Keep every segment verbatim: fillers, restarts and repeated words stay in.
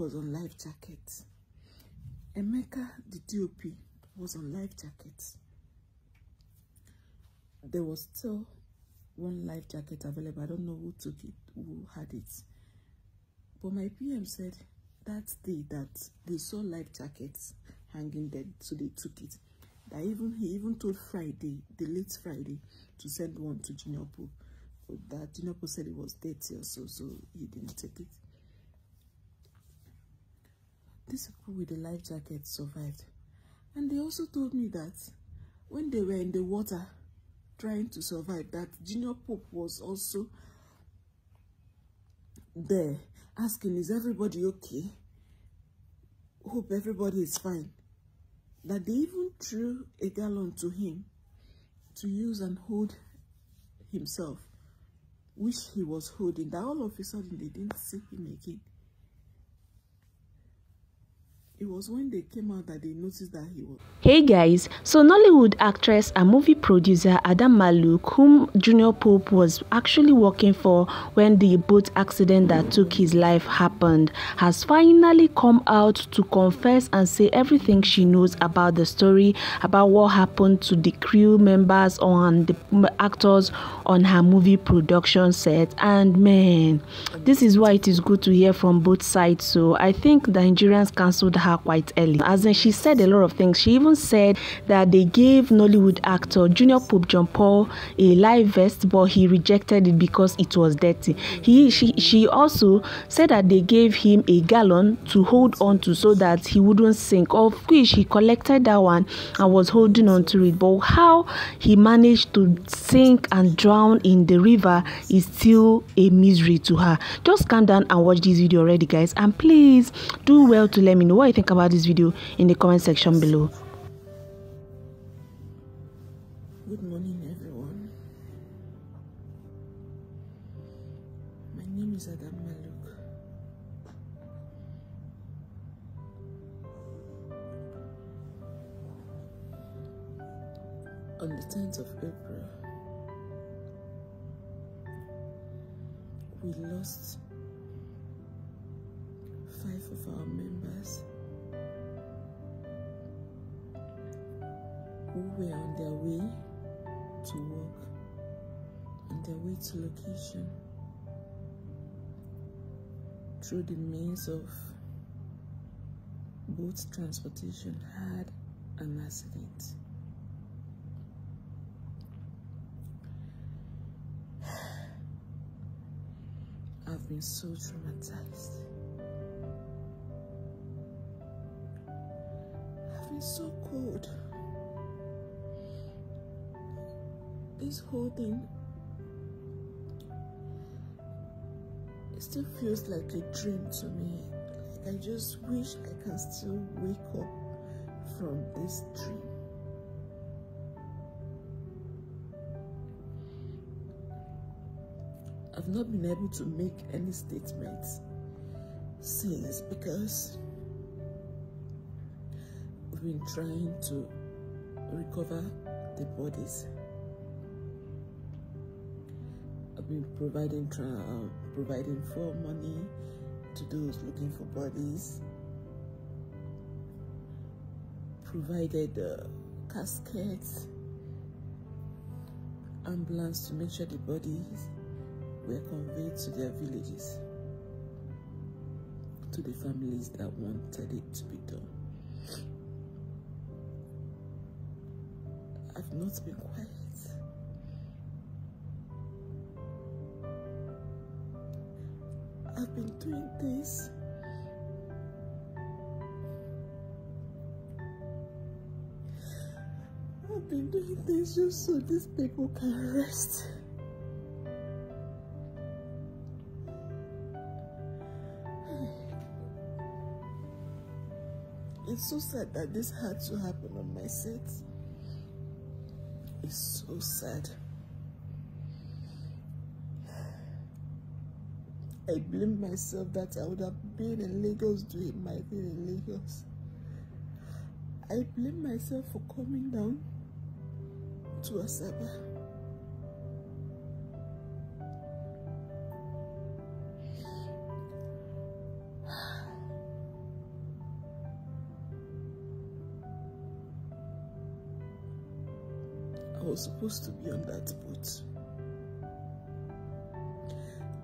was on life jacket. Emeka, the D O P, was on life jacket. There was still one life jacket available. I don't know who took it, who had it. But my P M said that day that they saw life jackets hanging there, so they took it. That even he even told Friday, the late Friday, to send one to Junior Pope. But that Junior Pope said it was dirty or so, so he didn't take it. These people with the life jacket survived. And they also told me that when they were in the water trying to survive, that Junior Pope was also there asking, is everybody okay? Hope everybody is fine. That they even threw a gallon to him to use and hold himself, which he was holding, that all of a sudden they didn't see him again. It was when they came out that they noticed that he was... Hey guys, so Nollywood actress and movie producer Adanma Luke, whom Junior Pope was actually working for when the boat accident that took his life happened, has finally come out to confess and say everything she knows about the story, about what happened to the crew members on the actors on her movie production set. And man, this is why it is good to hear from both sides. So I think the Nigerians cancelled her quite early, as in she said a lot of things. She even said that they gave Nollywood actor Junior Pope John Paul a life vest, but he rejected it because it was dirty. He she she also said that they gave him a gallon to hold on to so that he wouldn't sink, of which he collected that one and was holding on to it. But how he managed to sink and drown in the river is still a mystery to her. Just calm down and watch this video already, guys, and please do well to let me know what you think about this video in the comment section below. Good morning, everyone. My name is Adanma Luke. On the tenth of April, we lost five of our members who were on their way to work, on their way to location, through the means of boat transportation, had an accident. I've been so traumatized. I've been so cold. This whole thing, it still feels like a dream to me. Like I just wish I can still wake up from this dream. I've not been able to make any statements since, because we've been trying to recover the bodies. Been providing uh, providing for money to those looking for bodies, provided uh, caskets, ambulance to make sure the bodies were conveyed to their villages, to the families that wanted it to be done. I've not been quiet. I've been doing this I've been doing this just so these people can rest. It's so sad that this had to happen on my set. It's so sad. I blame myself that I would have been in Lagos doing my thing in Lagos. I blame myself for coming down to Asaba. was supposed to be on that boat.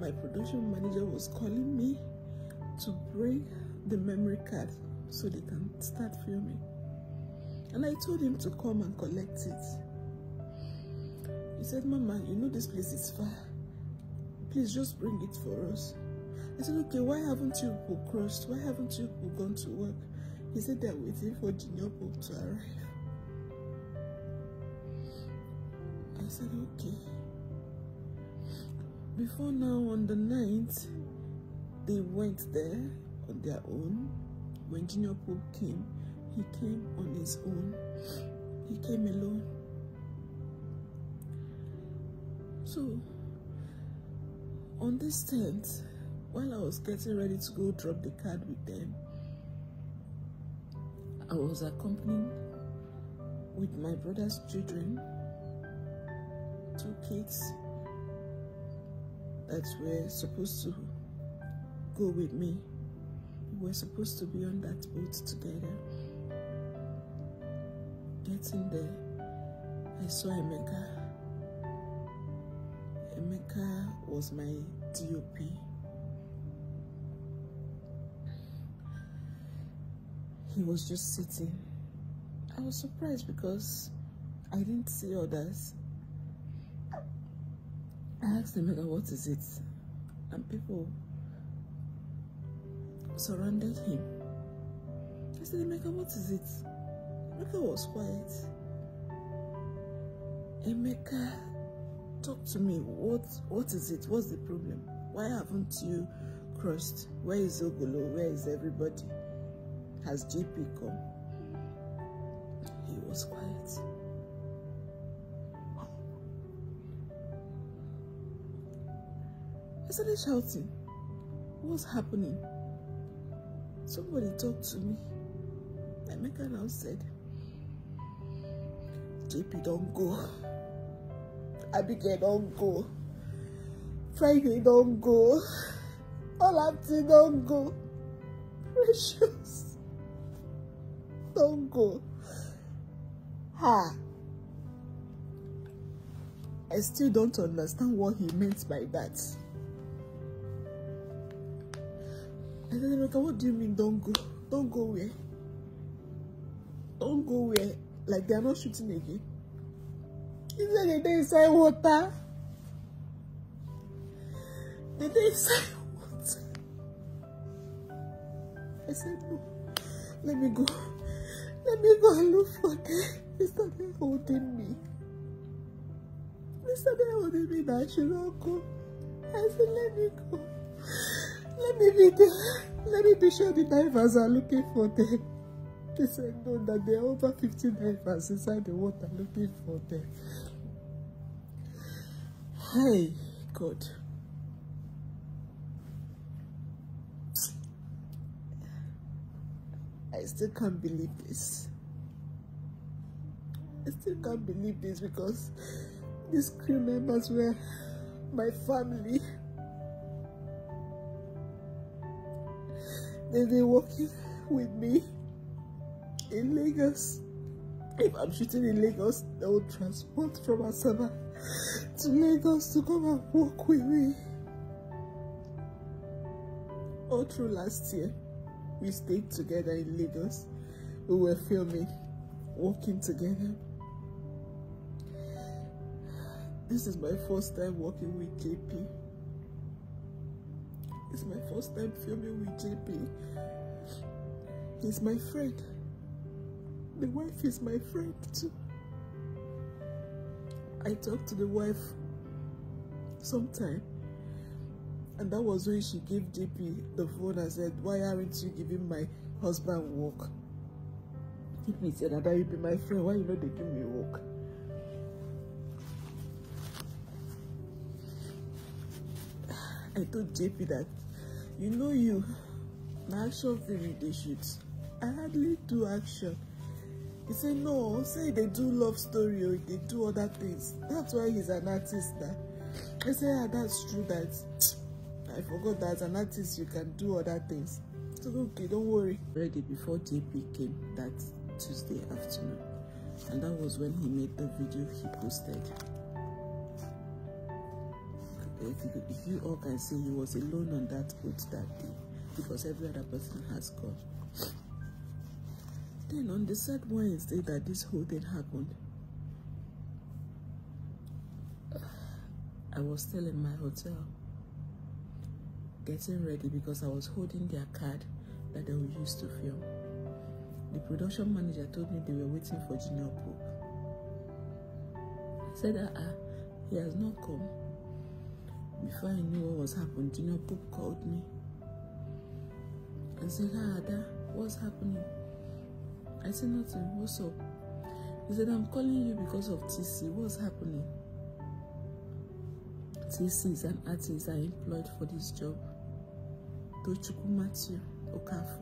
My production manager was calling me to bring the memory card so they can start filming. And I told him to come and collect it. He said, Mama, you know this place is far. Please just bring it for us. I said, okay, why haven't you people crossed? Why haven't you people gone to work? He said they're waiting for Junior Pope to arrive. I said, okay. Before now, on the ninth, they went there on their own. When Junior Pope came, he came on his own. He came alone. So, on this tenth, while I was getting ready to go drop the card with them, I was accompanied with my brother's children, two kids that were supposed to go with me. We were supposed to be on that boat together. Getting there, I saw Emeka. Emeka was my D O P. He was just sitting. I was surprised because I didn't see others. I asked Emeka, what is it? And people surrounded him. I said, Emeka, what is it? Emeka was quiet. Emeka, talk to me. What? What is it? What's the problem? Why haven't you crossed? Where is Ogolo? Where is everybody? Has J P come? He was quiet. I started shouting. What's happening? Somebody talked to me. Emeka now said, J P don't go. Abigail don't go. Friday don't go. Olabti don't go. Precious. Don't go. Ha! I still don't understand what he meant by that. I said, Emeka, what do you mean don't go? Don't go where? Don't go where? Like they are not shooting again. He said they dey inside water. They dey inside water. I said, no. Let me go. Let me go and look for them. They started holding me. They started holding me that I should not go. I said, let me go. Let me be there. Let me be sure the divers are looking for them. They said, no, that there are over fifty divers inside the water looking for them. Hey, God. I still can't believe this. I still can't believe this because these crew members were my family. They've been working with me in Lagos. If I'm shooting in Lagos, they will transport from Asaba to Lagos to come and work with me. All through last year, we stayed together in Lagos. We were filming, working together. This is my first time working with J P. It's my first time filming with J P. He's my friend. The wife is my friend too. I talked to the wife sometime. And that was when she gave J P the phone and said, why aren't you giving my husband work? J P said, Ada, you be my friend, why you not give me work? I told J P that, you know you, my action film they shoot. I hardly do action. He said, no, say they do love story or they do other things. That's why he's an artist now. I said, ah, that's true that. I forgot that as an artist you can do other things. So okay, don't worry. Ready before J P came that Tuesday afternoon. and that was when he made the video he posted. If you, if you all can see, he was alone on that boat that day because every other person has gone. Then on the third Wednesday that this whole thing happened, I was still in my hotel getting ready because I was holding their card that they would use to film. The production manager told me they were waiting for Junior Pope. I said, ah, uh-uh, he has not come. Before I knew what was happening, Junior Pope called me and said, ah, Ada, what's happening? I said, nothing, what's up? He said, I'm calling you because of Tisi, what's happening? Tisi is an artist I employed for this job. Tochukwu Matthew Okafor.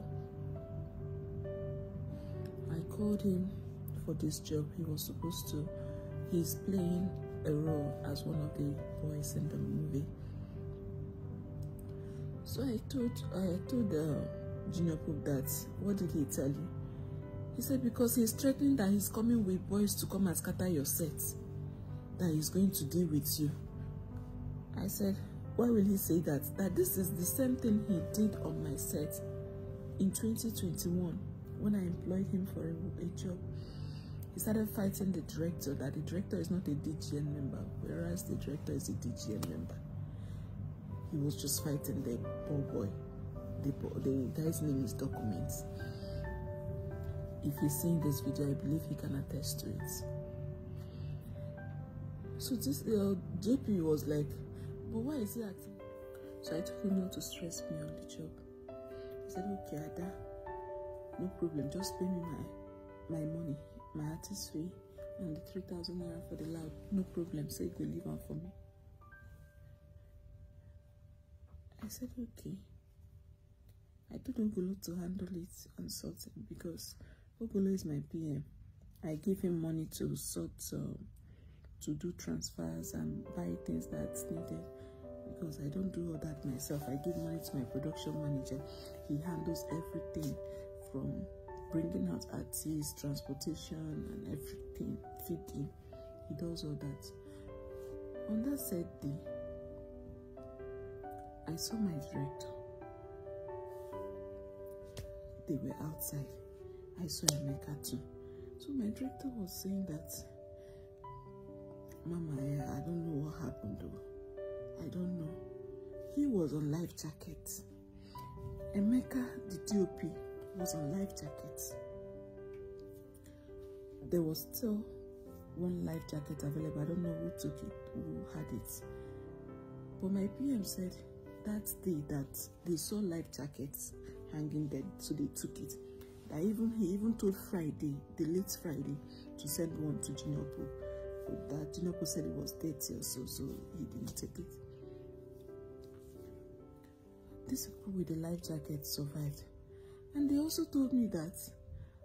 I called him for this job. He was supposed to, he's playing a role as one of the boys in the movie. So I told, I told uh, Junior Pope that, what did he tell you? He said, because he's threatening that he's coming with boys to come and scatter your sets, that he's going to deal with you. I said, why will he say that? That this is the same thing he did on my set in twenty twenty-one when I employed him for a, a job. He started fighting the director, that the director is not a D G N member, whereas the director is a D G N member. He was just fighting the poor boy. The, the guy's name is Documents. If he's seeing this video, I believe he can attest to it. So this uh, J P was like, but why is he acting? So I told him not to stress me on the job. He said, okay, Ada, no problem. Just pay me my, my money, my artist fee, and the three thousand naira for the lab. No problem. So you go leave on for me. I said, okay. I told Ogolo to handle it and sort it because Ogolo is my P M. I give him money to sort, uh, to do transfers and buy things that's needed. Because I don't do all that myself. I give money to my production manager. He handles everything from bringing out artists, transportation, and everything, feeding. He does all that. On that said day, I saw my director. They were outside. I saw Emeka too. So my director was saying that, Mama, I, I don't know what happened though. I don't know. He was on life jacket. Emeka, the D O P, was on life jacket. There was still one life jacket available. I don't know who took it, who had it. But my P M said that day that they saw life jackets hanging dead, so they took it. That even he even told Friday, the late Friday, to send one to Ginobo. That Ginobo said it was dirty or so, so he didn't take it. These people with the life jacket survived. And they also told me that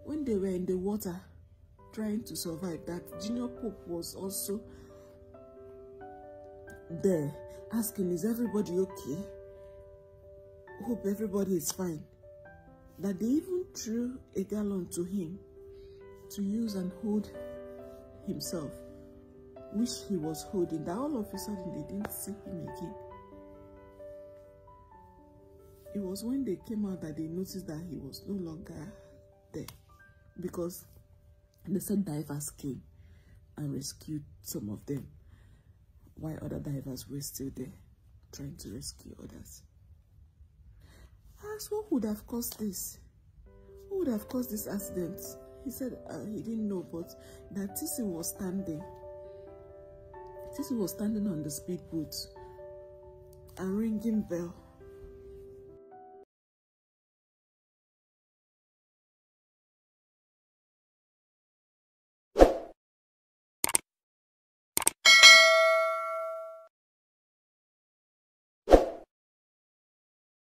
when they were in the water trying to survive, that Junior Pope was also there asking, is everybody okay? Hope everybody is fine. That they even threw a gallon to him to use and hold himself, which he was holding, that all of a sudden they didn't see him again. It was when they came out that they noticed that he was no longer there, because the same divers came and rescued some of them, while other divers were still there trying to rescue others. I asked what would have caused this? Who would have caused this accident? He said uh, he didn't know, but that Tisi was standing. Tisi was standing on the speedboat and ringing bell.